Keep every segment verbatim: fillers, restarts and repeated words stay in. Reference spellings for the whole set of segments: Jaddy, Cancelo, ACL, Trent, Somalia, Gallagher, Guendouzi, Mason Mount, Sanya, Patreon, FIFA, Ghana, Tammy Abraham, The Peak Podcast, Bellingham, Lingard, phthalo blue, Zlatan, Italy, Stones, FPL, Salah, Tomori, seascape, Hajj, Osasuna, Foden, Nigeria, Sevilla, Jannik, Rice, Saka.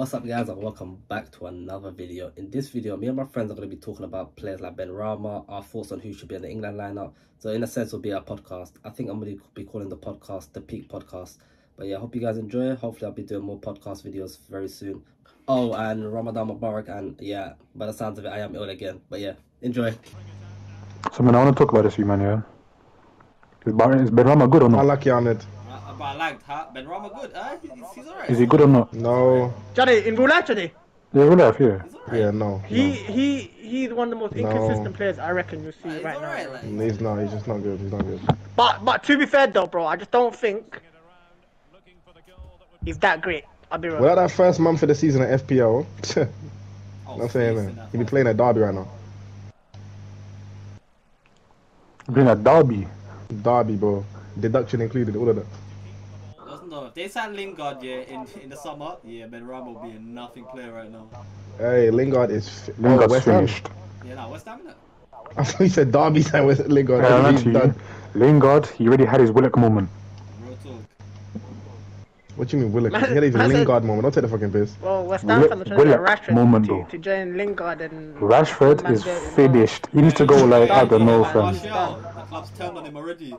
What's up, guys, and welcome back to another video. In this video, me and my friends are going to be talking about players like Benrahma, our thoughts on who should be in the England lineup. So in a sense, it'll be our podcast. I think I'm going to be calling the podcast the Peak Podcast. But yeah, I hope you guys enjoy it. Hopefully I'll be doing more podcast videos very soon. Oh, and Ramadan Mubarak, and yeah, by the sounds of it, I am ill again. But yeah, enjoy. So man, I want to talk about this, you man, yeah? Is Benrahma good or not? I like you on it. But I liked Benrahma good, huh? He's, he's alright. Is he good or not? No. Jaddy, in real life, Jaddy? Yeah, real life, yeah. Right. Yeah, no. He no. he he's one of the most inconsistent no. players I reckon you'll see uh, right now. Right, like... He's not. He's just not good. He's not good. But but to be fair though, bro, I just don't think he's that great. I'll be real. Without that first month of the season at F P L, oh, not saying that. He'd be playing at Derby right now. Playing at Derby. Derby, bro. Deduction included. All of that. No, if they sign Lingard, yeah, in in the summer, yeah, Benrahma will be a nothing player right now. Hey, Lingard is Lingard's West finished. Ham. Yeah, no, West Ham, innit? I thought you said Derby signed with Lingard. Yeah, he's you. Done. Lingard, he already had his Willock moment. Real talk. What do you mean Willock? Man, he had his Lingard said, moment. Don't take the fucking piss. Well, West Ham fans are trying to Rashford moment, to, to join Lingard and. Rashford is finished. He needs to go like I don't know, fam. The club's turned on him already.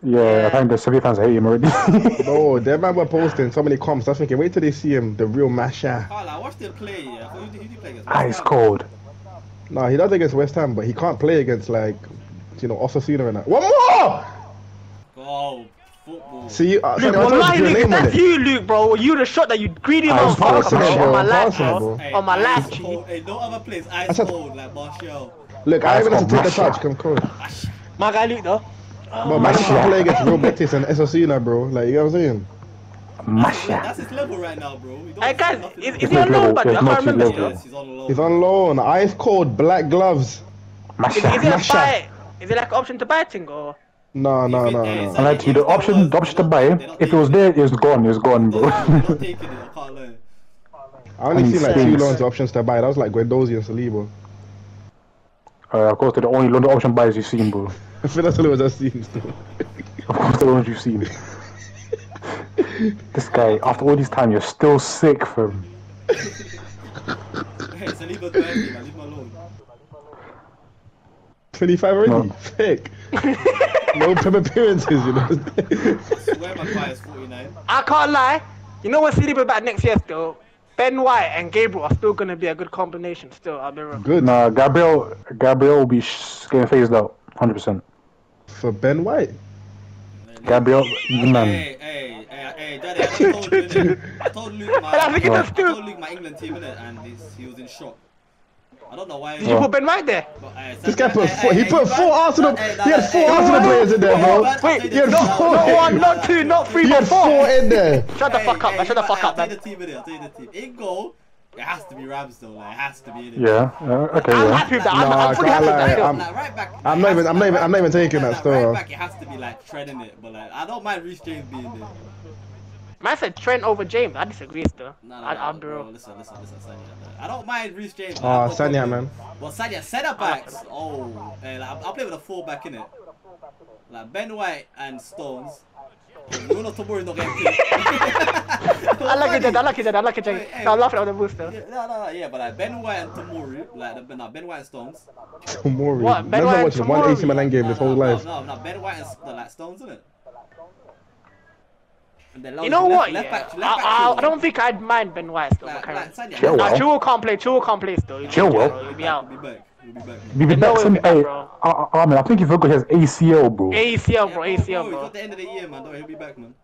Yeah, I think the Sevilla fans hate him already. No, that man were posting so many comps. I was thinking, wait till they see him, the real masher. Carl, I watched him play. Yeah, who did he play against? Ice cold. No, he does against West Ham, but he can't play against like, you know, Osasuna and that. One more. Oh, football. See, uh, Luke, well, I Luke, Luke, that's you, Luke, bro. You the shot that you greedy mouth on my last, on my last. Hey, no other place. Ice cold like Martial. Look, I even have to take a touch. Come cool. My guy, Luke, though. Oh, but Masha yeah. play against Real Betis and S O C, bro. Like, you know what I'm saying? Masha. That's his level right now, bro. Hey, guys, is, is he on loan, but I can't remember. Yes, he's on loan. He's on loan. Ice cold, black gloves. Masha. Is, is, it Masha. Buy, is it like an option to buy thing, or? No, no, no, no. I like you. The option, the option to buy, if it was there, it's gone. It's gone, bro. I only seen like two loans options to buy. That was like Guendouzi and Saliba. Uh, of course, they're the only loan option buys you've seen, bro. I feel that's all it was I've seen still. Of course, the ones you've seen. This guy, after all this time, you're still sick, fam. Hey, Saliba's thirty, man. Leave him alone. twenty-five already? No. Sick. No prep appearances, you know. I swear Maguire's forty-nine. I can't lie. You know what Saliba's about next year, though? Ben White and Gabriel are still going to be a good combination, still. I'll be real. Good. Nah, Gabriel, Gabriel will be getting phased out. one hundred percent. For Ben White? Gabriel, you man. Hey, hey, hey, hey, Daddy, I told Luke, I told Luke, my, I I told Luke my England team, innit? And he was in shock. I don't know why. Did you put Ben White there? But, uh, this guy put four, he put four Arsenal, he had four Arsenal players in there, bro. Wait, he had four. Not one, not two, not three, but four. He had four in there. Shut the fuck up, man, shut the fuck up, man. I'll tell you the team, innit? I'll tell you the team. In goal. It has to be Rams though, like, it has to be in it. Yeah, uh, okay, I'm yeah. happy with that, I'm, nah, I'm fully happy with that. I'm, like, right back, I'm not even, I'm not even, I'm not even taking like, that story. Right back, it has to be like Trent in it, but like, I don't mind Reece James being there. Man said Trent over James, I disagree still. No, no, I, no, I'm bro. bro. Listen, listen, listen, Sanya. I don't mind Reece James. Oh, uh, Sanya, man. Well, Sanya, centre backs, oh, hey, like, I'll play with a full back in it. Like, Ben White and Stones. You're not Tomori not getting played. I like it, Jaddy. I like it, Jaddy. I like it, Jaddy. Hey, hey, I'm laughing at the booster. Yeah, no, no, no, yeah, but like Ben White and Tomori, like nah, Ben White and Stones. Tomori. What? Ben White and Tomori. One A C Milan game his whole life. No, no, no, Ben White and like Stones, isn't it? You know what? I don't think I'd mind Ben White though. Nah, Chilwell can't play. Chilwell can't play still. Chilwell. You'll be out. You'll be back. You'll be back. You'll be back. Some. Hey, I mean, I think if Luka has A C L, bro. A C L, bro. A C L, bro. It's at the end of the year, man. Don't he'll be back, man.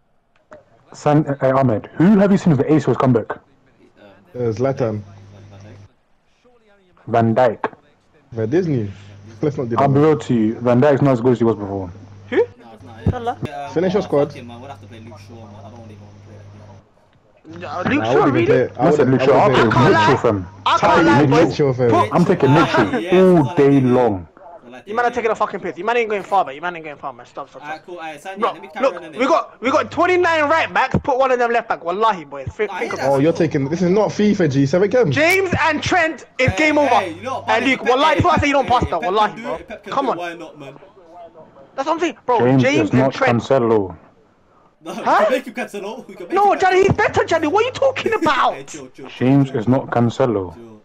San Ahmed, who have you seen as the A C L's come back? Zlatan. Van Dijk. Van Disney. Let's not do that. I'll be real to you. Van Dijk's not as good as he was before. Who? Finish your squad. Luke Shaw, really? I said Luke Shaw. I can't lie, boys. I'm taking Luke Shaw all day long. You man are taking a fucking piss. You man ain't going far, man. You man ain't going far, man. Stop, stop, stop. Look, we got we got twenty-nine right backs. Put one of them left back. Wallahi, boys. Oh, you're taking. This is not FIFA G seven game. James and Trent is game over. And Luke, wallahi, if I say you don't pass that, wallahi, bro. Come on. That's what I'm saying, bro. James, James and Trent. Cancelo. No, huh? we can make him Cancelo. We can make no, him Jaddy, he's better, Jaddy. What are you talking about? Hey, chill, chill, James chill. is not Cancelo. Chill.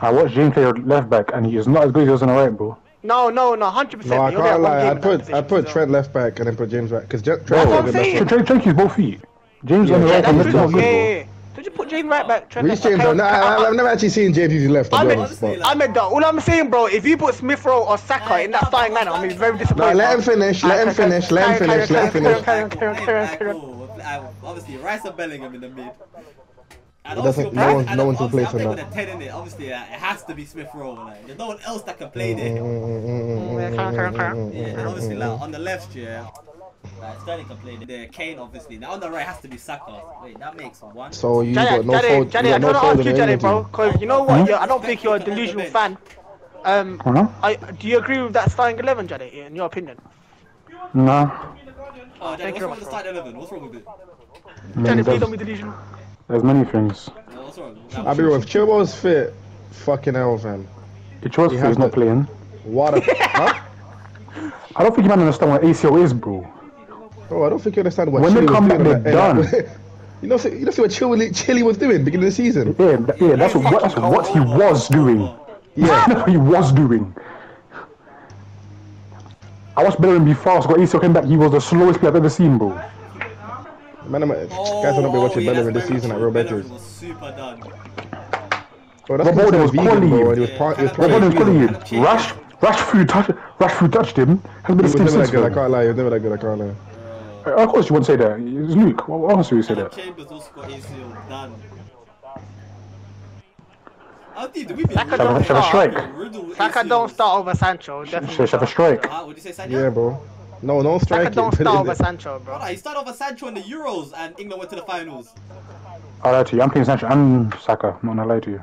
I watched James play left back, and he is not as good as he was on the right, bro. No, no, no, hundred percent. No, I can't lie. I put I put Trent left back and then put James back because Trent. That's what I'm saying. Trent used both feet. James on the right and left back. Yeah. Did you put James right back? Reece James, no, I've never actually seen James use left. I meant that. All I'm saying, bro, if you put Smith Rowe or Saka in that starting lineup, I'm very disappointed. No, let him finish. Let him finish. Let him finish. Let him finish. Obviously, Rice and Bellingham in the mid. And it doesn't, no one's, no one can play for that. ten in it. Obviously, uh, it has to be Smith Rowe. Like, there's no one else that can play there. Yeah, and obviously, like, on the left, yeah, like, Sterling can play there. Kane, obviously. Now, on the right, has to be Saka. Wait, that makes one. So, you Jannik, got no fold. Jannik, I gotta ask you, Jannik, bro, because you know what? Huh? I don't think you're a delusional fan. Um, huh? I, do you agree with that starting eleven, Jannik, in your opinion? No. Oh, Jannik, what's wrong with the starting eleven? What's wrong with it? Jannik, please don't be delusional. There's many things. I'll be real, if Chilwell's fit, fucking hell, man. If Chilwell's fit, he's not playing. What a... huh? I don't think you understand what A C L is, bro. Bro, I don't think you understand what Chilwell is. When they come back, they're done. You know, you know see what Chilwell was doing at the beginning of the season? Yeah, that, yeah that's, what, that's what he was doing. Yeah. That's what he was doing. I watched Bellingham be fast, got A C L came back, he was the slowest player I've ever seen, bro. Man, I'm, oh, guys, I've not been watching yeah, Bellingham this season at Real Betis. Bro, that's Bolden was calling you. Bolden was calling you. Rash, Rashford touched, Rashford touched him. Has been a steam since. I can't lie. He was never that good. I can't lie. Uh, of course, you wouldn't say that. It's Luke. Why else would you say that? Saka don't start. Saka don't start over Sancho. Should have a strike. Would you say Sanya? Yeah, bro. No, no strike. Saka don't start over Sancho, bro. He started over Sancho in the Euros and England went to the finals. I lie to you. I'm playing Sancho and Saka. I'm not gonna lie to you.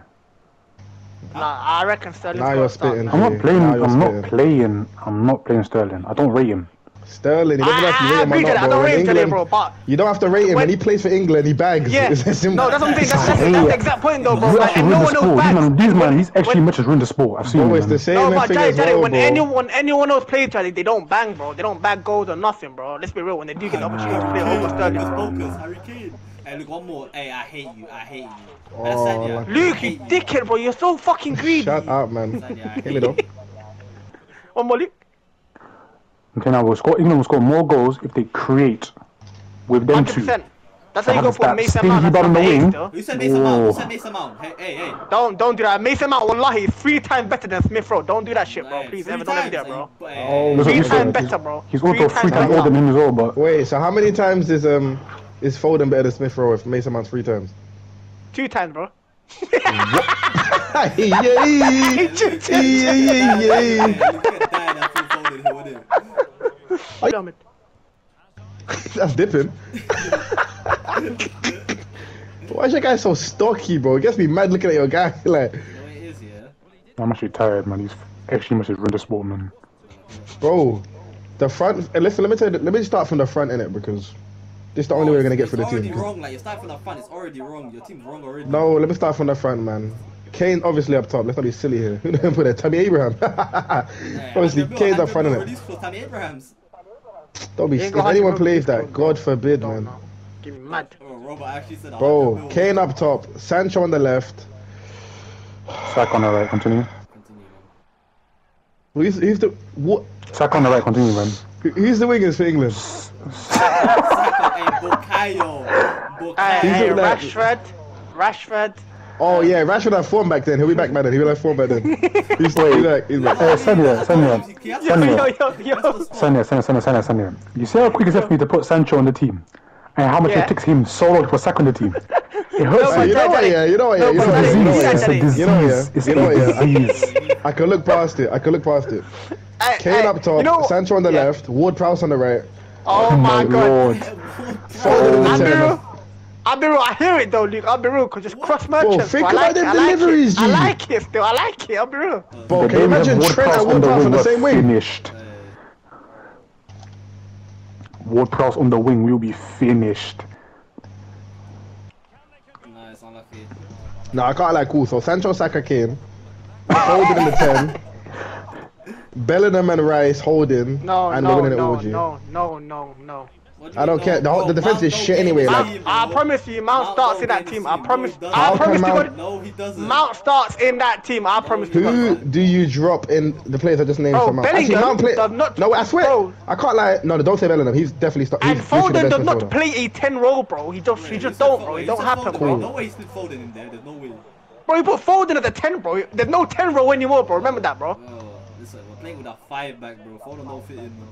Nah, I reckon Sterling. Nah, you're spitting. I'm not playing. Nah, I'm spitting. not playing. I'm not playing Sterling. I don't rate him. Sterling, you don't have to rate him. I agree, I don't rate him today, bro. But you don't have to rate him. When he plays for England, he bags. Yeah. No, that's what I'm saying. That's, that's, that's the exact point, though, bro. Like, and no one else bags. These man, these actually matches ruined the sport. I've seen them. Always the same. No, but Jaddy, Jaddy, when anyone, anyone else plays Jaddy, they don't bang, bro. They don't bag goals or nothing, bro. Let's be real. When they do get the opportunity to play over Sterling, bro. Harry Kane. Hey, look, one more. Hey, I hate you. I hate you. Oh, Luke, you dickhead, bro. You're so fucking greedy. Shut up, man. Hit it up. One more, Luke. Okay, now we'll score. England will score more goals if they create with them two. one hundred percent. That's how you go for Mason Mount. That's the Who said Mason Mount? Who said Mason Mount? Hey, hey, hey. Don't, don't do that. Mason Mount, wallahi, is three times better than Smith Rowe. Don't do that shit, bro. Please, never don't let me do that, bro. Oh, three times better, bro. He's also three times older than him as well, but... Wait, so how many times is um is Foden better than Smith Rowe if Mason Mount's three times? Two times, bro. yeah, yeah, yeah, yeah. Are you... That's dipping. Why is your guy so stocky, bro? It gets me mad looking at your guy. Like, no, it is, yeah. I'm actually tired, man. He's actually must have ruined the sport, man. Bro, the front. Listen, let me tell you, let me start from the front in it because this is the only oh, way we're gonna get for the team. It's already wrong. Like you start from the front, it's already wrong. Your team's wrong already. No, let me start from the front, man. Kane obviously up top. Let's not be silly here. Who didn't put that? Tammy Abraham. yeah, obviously, Kane's up front in it. Tammy Abraham's. Don't be. If anyone plays that, God forbid, man. Give me mad. Bro, Kane up top, Sancho on the left. Saka on the right. Continue. Who's who's the what? Saka on the right. Continue, man. Who's the wingers for England? Saka and Bukayo. Hey, Rashford. Rashford. Oh yeah, Rashford had form back then. He'll be back, man. He'll have form back then. He's like, he's like, oh, Sanya, Sanya, Sanya, Sanya, Sanya, Sanya. You see how quick it's for me to put Sancho on the team, and how much yeah. it takes him so long to put Saka on the team. It hurts. No, you know what? Yeah, you know what? Yeah, it's a disease. You know what? You know what? I can look past it. I can look past it. Kane up top, Sancho on the left, Ward Prowse on the right. Oh my God. Foden. I'll be real, I hear it though, Luke. I'll be real, because just cross merchants. Bro, think about them deliveries, dude. I like it still, I like it, I'll be real. Bro, can you imagine Trent and Ward Prowse on the same wing? Finished. Ward Prowse on the wing, we'll be finished. No, it's unlucky. No, I can't like cool. So Sancho, Saka, Kane. Holding in the ten. Bellingham and Rice holding. No, and no, no, no, no, no, no. Do I don't know? care. The, whole, the defense Mount is shit anyway. Like. I, I promise you, Mount, Mount starts in that team. I promise. I promise Mount... No, he doesn't. Mount starts in that team. I promise. No, who do you drop in the players I just named? Bro, Mount? Bellingham Actually, Mount play... does not. No, I swear. Bro. I can't lie. No, don't say Bellingham. He's definitely starting. And Foden does not play a ten role, bro. He just, yeah, he just don't, bro. He don't happen, bro. No way he slid Foden in there. There's no way. Bro, you put Foden at the ten, bro. There's no ten role anymore, bro. Remember that, bro. Listen, we're playing with a five back, bro. Foden don't fit in, bro.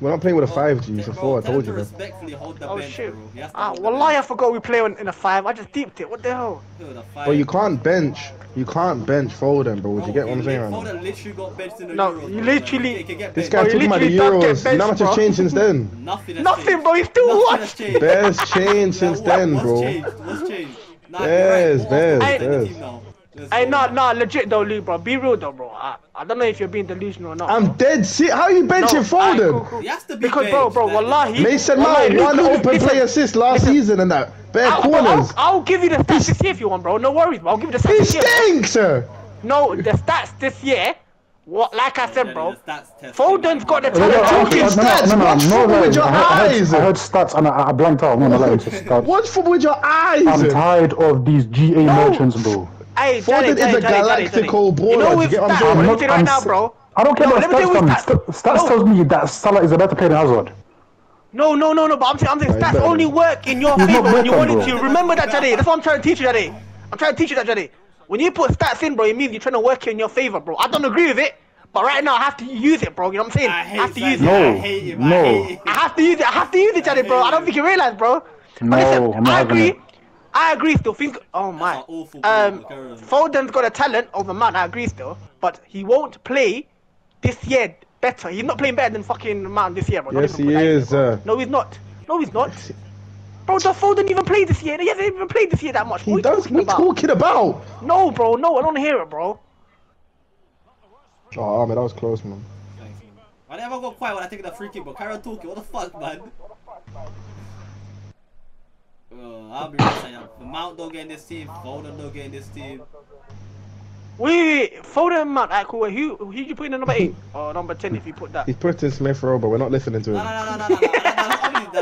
We're not playing with a five, G, it's a four, I told you, bro. Oh, shit. Ah, wallahi, I forgot we play in a five. I just deeped it. What the hell? Well, you can't bench. You can't bench Foden, bro. Did you get what I'm saying right now? Foden literally got benched in the Euros. No, you literally... This guy talking about the Euros. Not much has changed since then. Nothing, Nothing, bro. He's still what? Bears changed since then, bro. What's changed? Bears, Bears, Bears. Hey, nah, nah, legit though, Luke, bro. Be real though, bro. I, I don't know if you're being delusional or not. I'm bro. dead shit. How are you benching Foden? No, cool, cool. He has to be because, bro, bro, wallahi. Mason Mount, one Luke, open listen, play assist last listen. season and that. Bare I'll, corners. Bro, I'll, I'll give you the stats this year if you want, bro. No worries, bro. I'll give you the stats this year. He stinks, sir. No, the stats this year. What, like I said, bro, Foden's got the talent. Talking stats, watch football with your eyes. I heard stats and I blanked out. I'm not allowed to stats. Watch football with your eyes. I'm tired of these G A merchants, bro. Hey, Foden is a galactical baller. You know what I'm not, right I'm, now, bro. I don't care no, about stats. Stats, stats no. tells me that Salah is a better player than Hazard. No, no, no, no. But I'm saying, I'm saying stats no, only work in your favor when you want it to. Remember that, Jaddy. That's what I'm trying to teach you, Jaddy. I'm trying to teach you that, Jaddy. When you put stats in, bro, it means you're trying to work it in your favor, bro. I don't agree with it. But right now, I have to use it, bro. You know what I'm saying? I, hate I have to use no, it. I hate him. No. I, hate him. I have to use it. I have to use it, Jaddy, bro. I don't think you realize, bro. No, I agree. I agree still. Think, oh my. Um, Foden's got a talent over Mount. I agree still, but he won't play this year better. He's not playing better than fucking Mount this year, bro. Yes, he is. Year, uh... No, he's not. No, he's not. Bro, does Foden even play this year? He hasn't even played this year that much. What he does. What are you talking about? No, bro. No, I don't hear it, bro. Oh, man, that was close, man. Thanks, man. I never got quiet when I take that free kick, but Kyron Tolkien, what the fuck, man? Uh, I'll be right. Mount don't get in this team. Foden don't get in this team. Wait, wait. Foden and Mount. Alright, cool. Who who you put in the number eight or number ten if you put that? He's put in Smith Rowe, but we're not listening to him. No, no, no, no, no.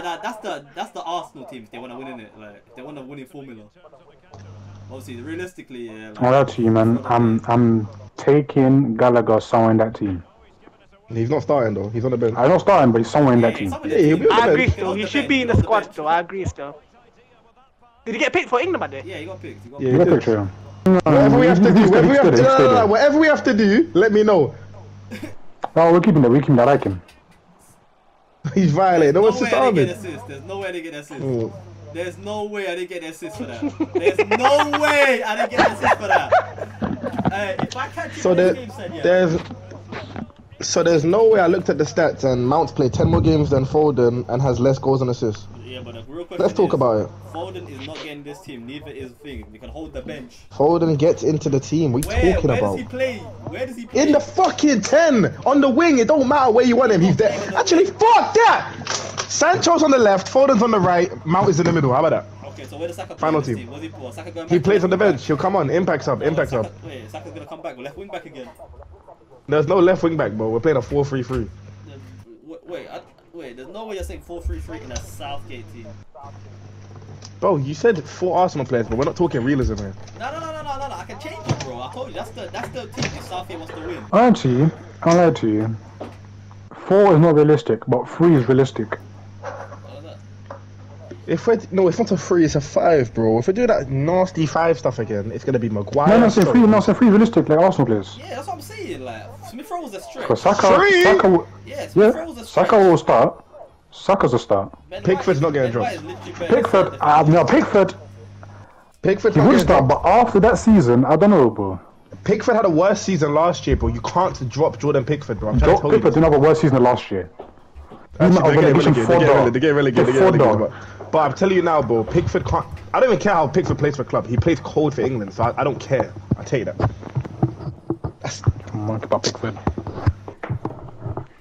That's the that's the Arsenal team. If they want to win in it, like if they want to win in formula. Obviously, realistically, yeah. Like, I'll to you, man. I'm I'm taking Gallagher somewhere in that team. He's not starting though. He's on the bench. I'm not starting, but he's somewhere in that team. Yeah, he'll be on the bench. I agree still. He should be in the squad still. I agree still. Did he get picked for England, by the way? Yeah, he got picked. He got yeah, picked. He got picked. Yeah. Whatever we have to do, whatever we have to, no, no, no, whatever we have to do, let me know. No, we're keeping that. We're keeping that. I like him. He's violated. No, no assist way they get assist. There's no way they get assist. Mm. There's no way I didn't get assist for that. There's no way I didn't get assist for that. Uh, if I catch so there, game, Sanya, there's. So there's no way I looked at the stats and Mount's played ten more games than Foden and has less goals and assists. Yeah, but the real question Let's talk is, about it. Foden is not getting this team, neither is Thing. We can hold the bench. Foden gets into the team. What are you where, talking where about? Where does he play? Where does he play? In the fucking ten! On the wing, it don't matter where you want him, he's there. Actually, fuck that! Sancho's on the left, Foden's on the right, Mount is in the middle. How about that? Okay, so where does Saka play? Final team. He, play? Saka going back he plays on the bench. Back? He'll come on. Impact's up, no, impact's Saka, up. Wait, Saka's gonna come back. We'll left wing back again. There's no left wing back, bro. We're playing a four three three. Wait, wait, I, wait, there's no way you're saying four three three in a Southgate team. Bro, you said four Arsenal players, but we're not talking realism here. No, no, no, no, no, no, no. I can change it, bro. I told you, that's the, that's the team if Southgate wants to win. I lied to you. I lied to you. Four is not realistic, but three is realistic. What is that? If we're, no, it's not a three, it's a five, bro. If we do that nasty five stuff again, it's going to be Maguire. No, no, it's a three, no, it's a three realistic, like Arsenal players. Yeah, that's what I'm saying, like. Smith Rowe was a strike. Saka, Saka, yeah, Smith Rowe was a strike. Saka will start. Saka's a start. Ben Pickford's not getting dropped. Pickford, uh, no, Pickford. Pickford he would start, but after that season, I don't know, bro. Pickford had a worse season last year, bro. You can't drop Jordan Pickford, bro. I'm trying to tell you. Pickford didn't have a worse season last year. Actually, they're getting relegated. They're getting relegated. They're getting relegated. But I'm telling you now, bro. Pickford can't. I don't even care how Pickford plays for club. He plays cold for England, so I, I don't care. I tell you that. That's Mark about Pickford.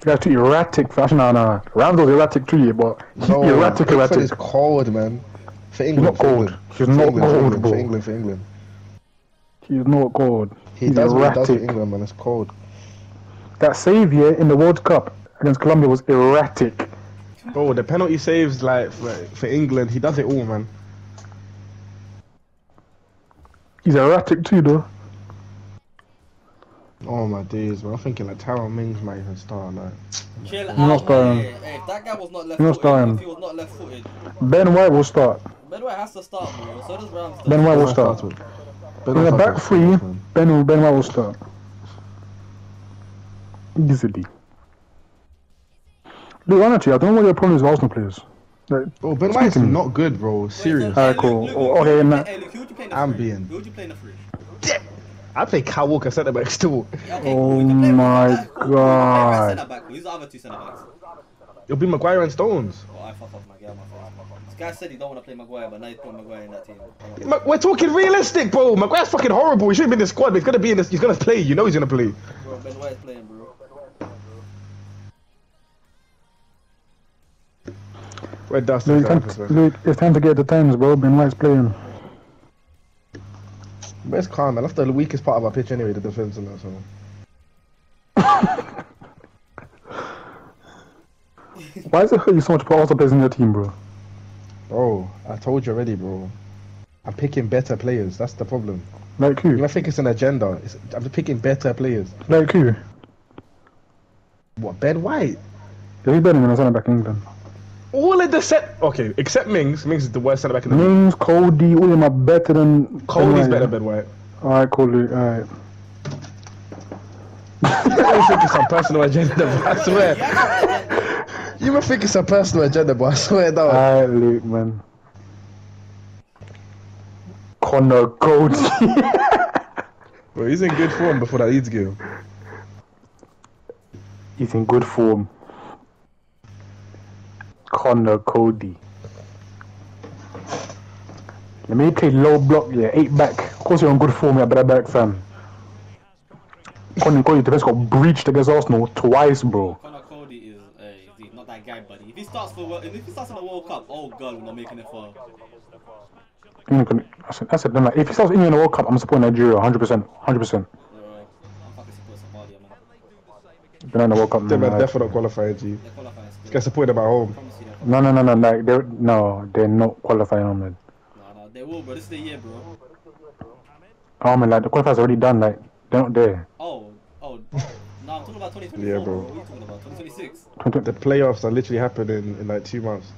You have to erratic fashion. No, no. Randall's erratic too, but he's no, erratic, erratic. Pickford is cold, man. For England, he's not cold. He's not cold, bro. For England, for England. He's not cold. He does what he does for England, man. It's cold. That saviour in the World Cup against Colombia was erratic. Bro, the penalty saves like for, for England, he does it all, man. He's erratic too, though. Oh my days, man! I'm thinking like Tyrone Mings might even start. Like, chill out. Not starting. Hey, hey, that guy was not left not footed. If he was not left footed. Ben White will start. Ben White has to start, bro. So does Ramsdale. Ben White will start. Ben ben in the back three, Ben will Ben White will start. Easily. Look, honestly, I don't know what your problem is with Arsenal players. Like, oh, Ben White's not good, bro. Serious. Alright, cool. Luke, Luke, okay, man. Hey, Luke, who would you play in the I'm being. Who would you play in the free? I play Kyle Walker centre back still. Yeah, okay, cool. Oh my god. Who's the other two centre backs? It'll be Maguire and Stones. Oh, I fuck off my guy, my fuck off. This guy said he don't want to play Maguire, but now he's putting Maguire in that team. Ma We're talking realistic, bro. Maguire's fucking horrible. He shouldn't be in the squad, but he's gonna be in this. He's gonna play. You know he's gonna play. Bro, Ben White's playing, bro. Red dust. Luke, Luke, it's time to get the times, bro. Ben White's playing. But it's calm, man. That's the weakest part of our pitch anyway, the defense and that, so... Why does it hurt you so much to put Arsenal players in your team, bro? Bro, I told you already, bro. I'm picking better players, that's the problem. Like who? You might think it's an agenda. It's, I'm picking better players. Like who? What, Ben White? Yeah, he's better than a centre-back in England. All of the set, okay, except Mings. Mings is the worst centre back in the league. Mings, Coady, all of them are better than. Cody's better than Ben White. Alright, Coady, alright. You might think it's a personal agenda, but I swear. You might think it's a personal agenda, but I swear that. Alright, Luke, man. Conor Coady. Bro, he's in good form before that Leeds game. He's in good form. Conor Coady. Let me play low block, yeah, eight back. Of course you're on good form, yeah, but back fam. Conor Coady defense got breached against Arsenal twice, bro. Conor Coady is uh, not that guy, buddy. If he starts for if he starts in the World Cup, oh god, we're not making it for. I said, I said, no, like, if he starts in the World Cup, I'm supporting Nigeria, one hundred percent, one hundred percent. They're not in the They're definitely qualifying, G. Get supported by home. No, no, no, no. Like they, no, they're not qualifying, Ahmed. No, no, they will, bro. This is the year, bro. Ahmed, like the qualifiers already done. Like they're not there. Oh, oh. No, I'm talking about twenty twenty-four. Yeah, bro. What are you talking about? twenty twenty-six. The playoffs are literally happening in like two months.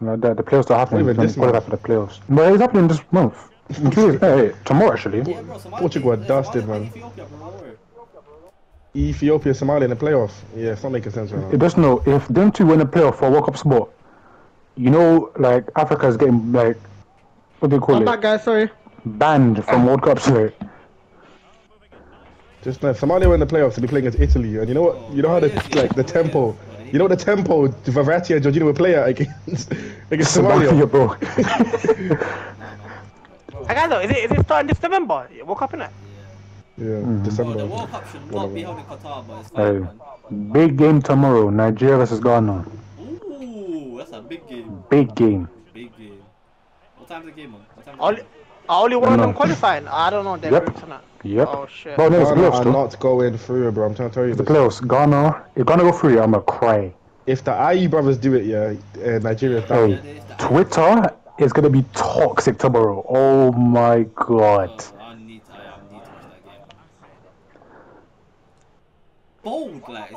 No, the, the playoffs are happening. Even this month. For the playoffs. No, it's happening this month. Hey, tomorrow actually. Yeah, bro, Portugal are dusted, man. Ethiopia, bro, Ethiopia, Somalia in the playoff. Yeah, it's not making sense right now. It does no. If them two win the playoff for a World Cup spot, you know, like Africa's getting like what do you call I'm it? That guy, sorry. Banned from World Cup slate. Just know, Somalia win the playoffs to be playing against Italy, and you know what? You know how the like the tempo. You know the tempo Verratti and Jorginho were playing against against Somalia, Somalia bro. I got though. Is it is it starting this November? World Cup in it. Yeah, mm-hmm. December. Oh, the World Cup should not be held in Qatar, but it's fine. Hey, big game tomorrow, Nigeria versus Ghana. Ooh, that's a big game. Big game. Big game. What time's the game on? What time? Only, only one of them qualifying. I don't know. They're yep. Not. Yep. Oh shit. Bro, no, it's playoffs, I'm not going through, bro. I'm trying to tell you. It's the playoffs. Ghana. If Ghana go through, I'ma cry. If the I U brothers do it, yeah, uh, Nigeria. Hey, hey, Twitter is gonna be toxic tomorrow. Oh my god. Oh. Bold, like.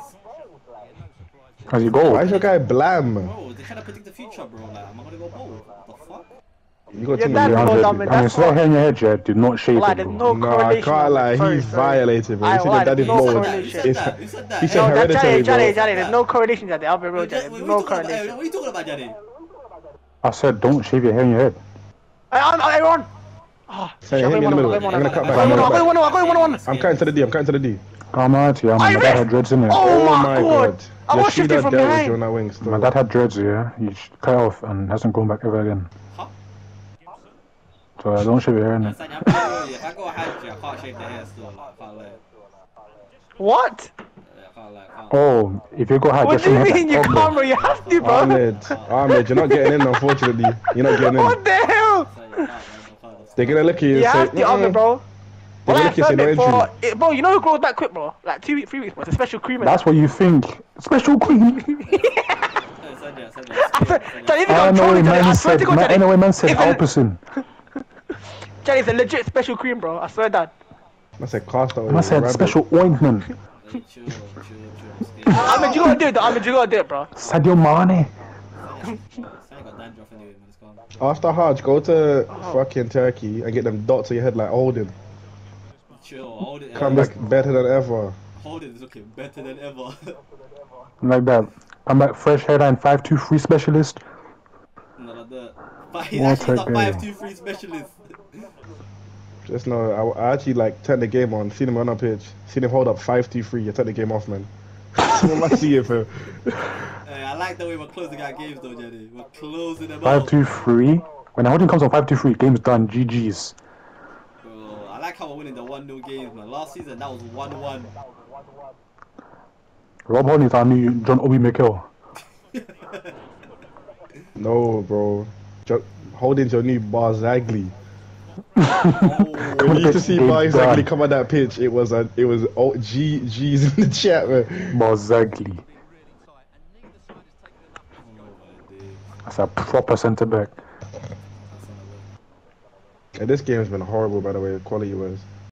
How's your goal? Why is your guy blam? Bro, they're trying to predict the future, bro. Like, am I gonna go bold? What the fuck? You got yeah, to that's go dumb. I mean, it's not in your head, yeah. Do not shake like, it, bro. No, no, I can't lie. He's violated, bro. I, you well, see that is no bold. He said that. He said that. He said hereditary, bro. Jaddy, Jaddy, there's no correlation, Jaddy. I'll be real, Jaddy. No correlation. What are you talking about, Jaddy? I said, don't shave your hair in your head. Hey, everyone! Hey, hit me in the middle. I'm gonna cut back. I'm going one, I'm going one. I'm cutting to the D. I'm cutting to the D. I'm out here, my dad had dreads in it. Oh, oh my god! god. I watched it from behind! My dad had dreads, yeah? He cut off and hasn't gone back ever again. Huh? So I don't shave your hair in it. I got a hajj, I can't shave the hair still, I can't lie. What? Oh, if you go hajj, what do you mean you can't, bro? You have to, bro! Ahmed, Ahmed, you're not getting in, unfortunately. You're not getting in. What the hell? They're gonna look at you and say, you have to, Ahmed, bro. Like I it for, it, bro, you know it grows that quick, bro. Like two weeks, three weeks, bro. It's a special cream. That's what you think. Special cream. Sanya, Sanya. Charlie, if you don't troll me, Charlie, I swear to God, Charlie. Anyway, man said Alperson. Charlie, it's a legit special cream, bro. I swear that. Man said castor. Man said special ointment. Chill, chill, chill. I mean, you gotta do it, though. I mean, you gotta do it, bro. Sadio Mane. After Hajj, go to oh. fucking Turkey and get them dots to your head like Odin. Chill, Odin. Come back better than ever. Odin is looking better than ever. Like that. I'm like fresh hairline five two three specialist. No, like that. But he's More actually Turkey. Not five two three specialist. Just know, I, I actually like turned the game on, seen him run up pitch, seen him hold up five two three, you turn the game off, man. I see it, bro. Hey, I like the way we're closing our games though, Jaddy. We're closing them out. five two three? When the holding comes on five two three, game's done. G G's. Bro, I like how we're winning the one nil games, man. Last season, that was one one. Rob Holding is our new John Obi Mikel. No, bro. Jo Holding's your new Barzagli. Oh, when you used to see Barzagli come on that pitch, it was a, it was oh, G G's in the chat, man. Barzagli. That's a proper centre back. And this game has been horrible, by the way. The quality was.